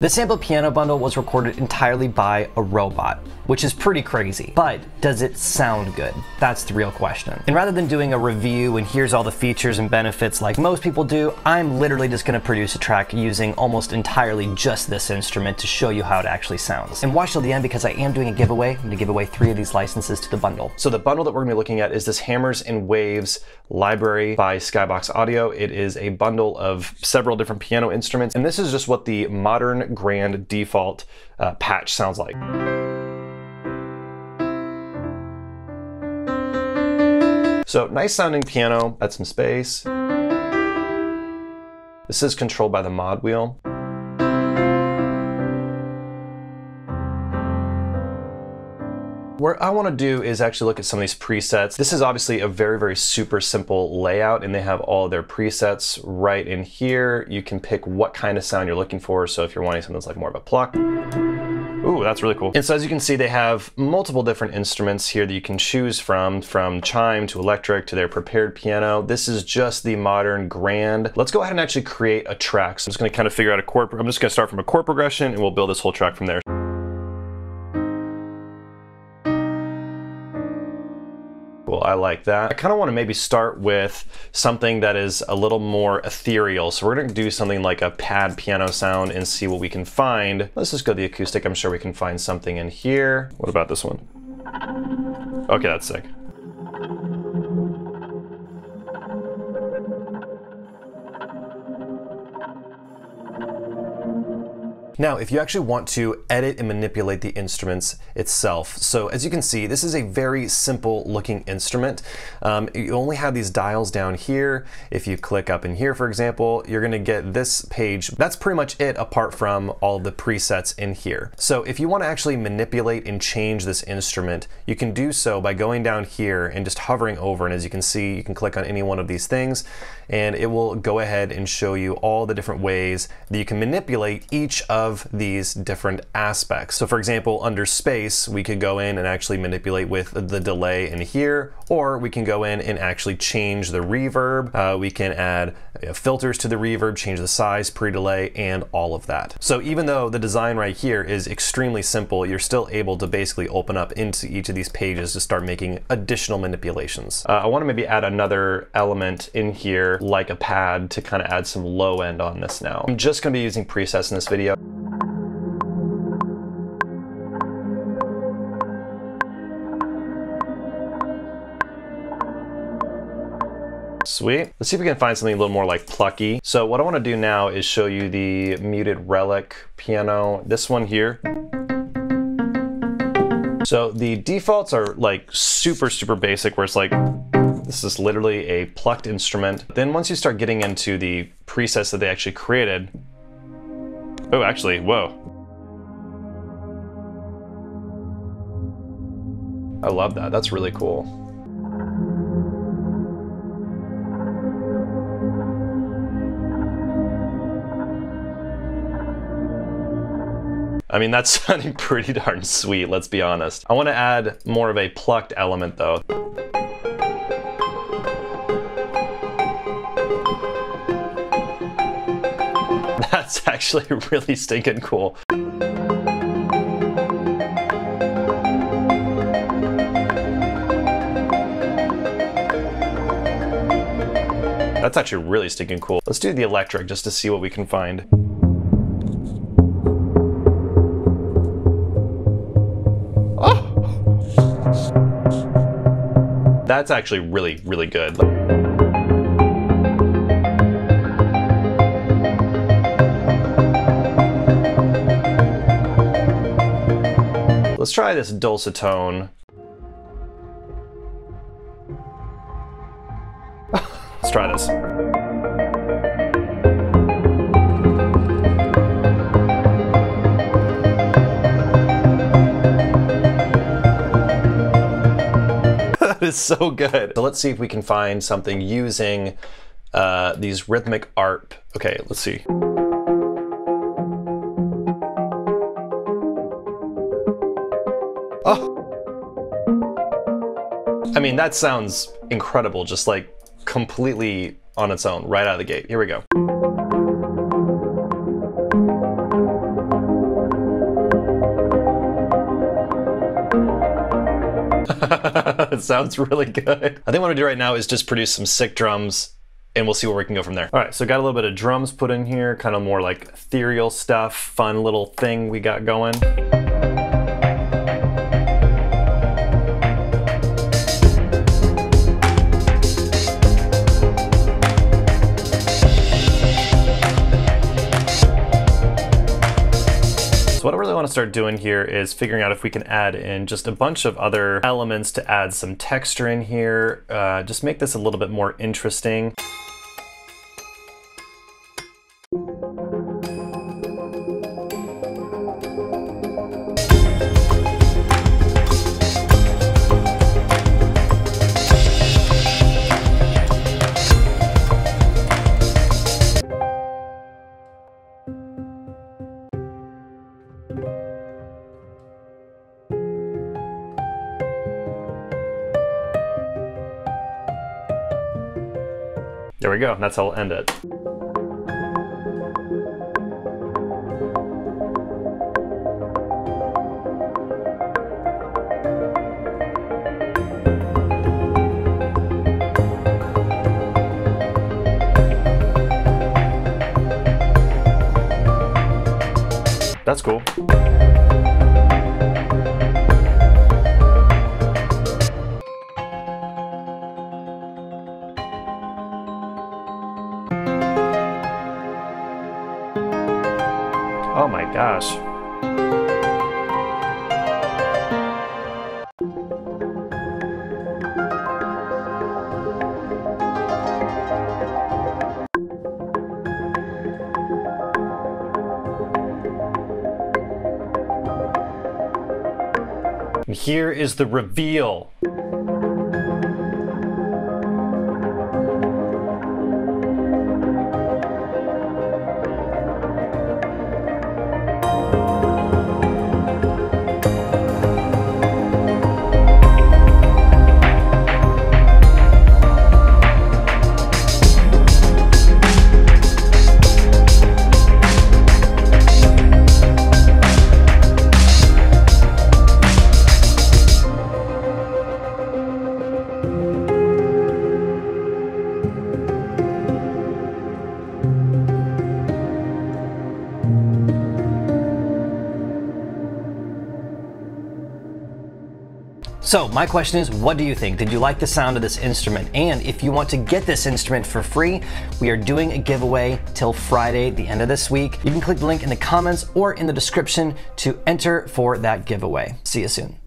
The sample piano bundle was recorded entirely by a robot, which is pretty crazy. But does it sound good? That's the real question. And rather than doing a review and here's all the features and benefits like most people do, I'm literally just gonna produce a track using almost entirely just this instrument to show you how it actually sounds. And watch till the end because I am doing a giveaway. I'm gonna give away 3 of these licenses to the bundle. So the bundle that we're gonna be looking at is this Hammers and Waves library by Skybox Audio. It is a bundle of several different piano instruments, and this is just what the modern grand default patch sounds like. So nice sounding piano, that's some space. This is controlled by the mod wheel. What I want to do is actually look at some of these presets. This is obviously a very, very super simple layout, and they have all their presets right in here. You can pick what kind of sound you're looking for. So if you're wanting something that's like more of a pluck. Ooh, that's really cool. And so as you can see, they have multiple different instruments here that you can choose from chime to electric to their prepared piano. This is just the modern grand. Let's go ahead and actually create a track. So I'm just going to kind of figure out a chord. I'm just going to start from a chord progression and we'll build this whole track from there. Cool, I like that. I kind of want to maybe start with something that is a little more ethereal. So we're going to do something like a pad piano sound and see what we can find. Let's just go to the acoustic. I'm sure we can find something in here. What about this one? Okay, that's sick. Now, if you actually want to edit and manipulate the instruments itself, so as you can see, this is a very simple looking instrument. You only have these dials down here. If you click up in here, for example, you're gonna get this page. That's pretty much it apart from all the presets in here. So if you wanna actually manipulate and change this instrument, you can do so by going down here and just hovering over. And as you can see, you can click on any one of these things and it will go ahead and show you all the different ways that you can manipulate each of these different aspects. So for example, under space, we could go in and actually manipulate with the delay in here, or we can go in and actually change the reverb. We can add filters to the reverb, change the size, pre-delay, and all of that. So even though the design right here is extremely simple, you're still able to basically open up into each of these pages to start making additional manipulations. I want to maybe add another element in here, like a pad, to kind of add some low end on this now. I'm just going to be using presets in this video. Sweet. Let's see if we can find something a little more like plucky. So what I want to do now is show you the muted relic piano, this one here. So the defaults are like super, super basic where it's like, this is literally a plucked instrument. Then once you start getting into the presets that they actually created, oh, actually, whoa. I love that. That's really cool. I mean, that's sounding pretty darn sweet, let's be honest. I want to add more of a plucked element though. That's actually really stinking cool. That's actually really stinking cool. Let's do the electric just to see what we can find. Oh! That's actually really, really good. Let's try this dulcet tone. Let's try this. That is so good. So let's see if we can find something using these rhythmic ARP. Okay, let's see. Oh, I mean, that sounds incredible, just like completely on its own, right out of the gate. Here we go. It sounds really good. I think what I'm gonna do right now is just produce some sick drums and we'll see where we can go from there. All right, so got a little bit of drums put in here, kind of more like ethereal stuff, fun little thing we got going. What I really want to start doing here is figuring out if we can add in just a bunch of other elements to add some texture in here, just make this a little bit more interesting. There we go, and that's how we'll end it. That's cool. Oh my gosh. And here is the reveal. So my question is, what do you think? Did you like the sound of this instrument? And if you want to get this instrument for free, we are doing a giveaway till Friday, the end of this week. You can click the link in the comments or in the description to enter for that giveaway. See you soon.